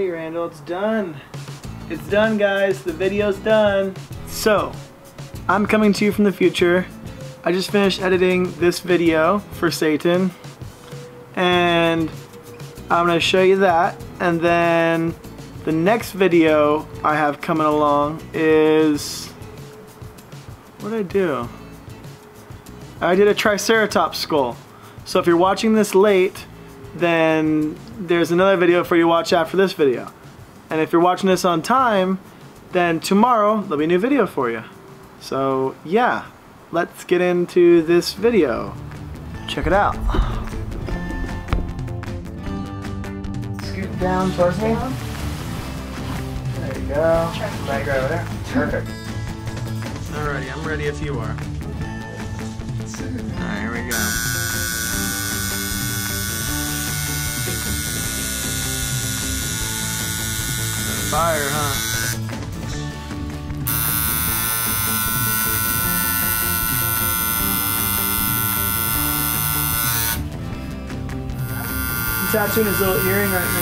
Alrighty, Randall, it's done. It's done, guys. The video's done. So, I'm coming to you from the future. I just finished editing this video for Satan, and I'm gonna show you that, and then the next video I have coming along is, what did I do? I did a Triceratops skull. So if you're watching this late, then there's another video for you to watch after this video. And if you're watching this on time, then tomorrow there'll be a new video for you. So yeah, let's get into this video. Check it out. Scoot down towards me. There you go. Back right over there. Perfect. Alrighty, I'm ready if you are. Alright, here we go. Fire, huh? I'm tattooing his little earring right now.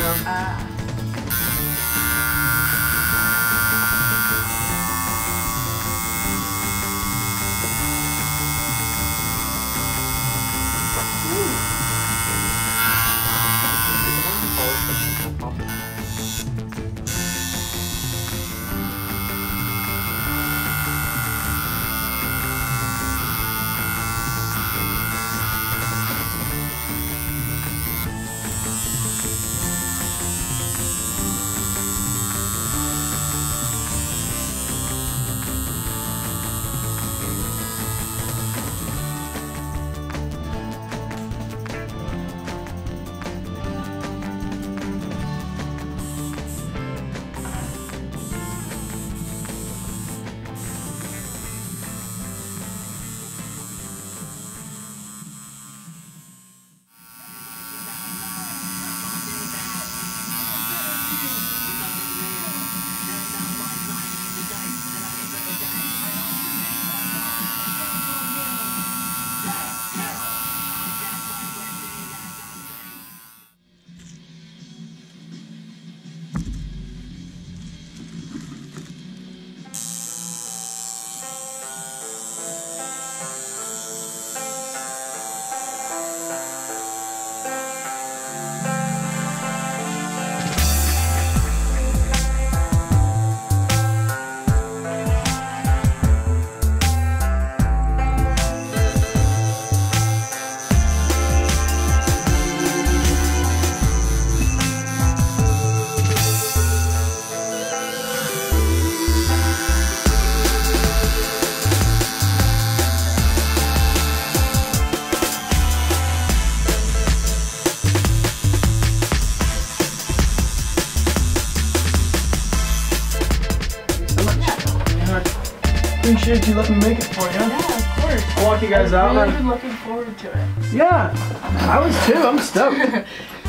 Appreciate you letting me make it for you. Yeah, of course. I'll walk you guys out. I've been looking forward to it. Yeah, I was too. I'm stoked. I mean,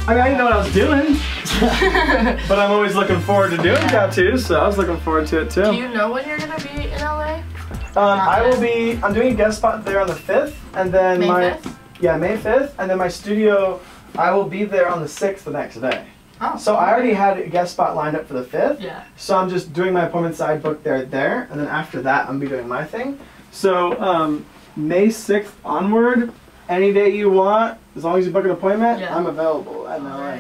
I didn't know what I was doing, but I'm always looking forward to doing tattoos, so I was looking forward to it too. Do you know when you're gonna be in LA? I will be. I'm doing a guest spot there on the 5th, and then May 5th, and then my studio. I will be there on the 6th the next day. Oh, so I already had a guest spot lined up for the 5th, so I'm just doing my appointments I booked there, and then after that I'm gonna be doing my thing. So May 6th onward, any day you want, as long as you book an appointment, I'm available. I know.